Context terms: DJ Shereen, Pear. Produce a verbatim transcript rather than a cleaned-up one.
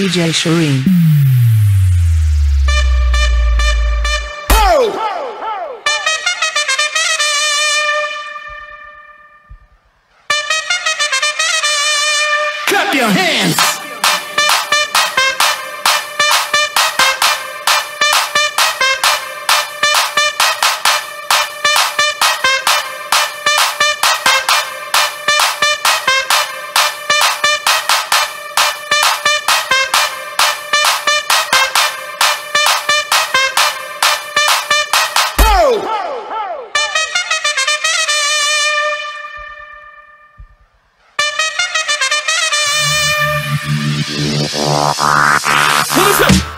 D J Shereen. Oh! Clap your hands! Listen!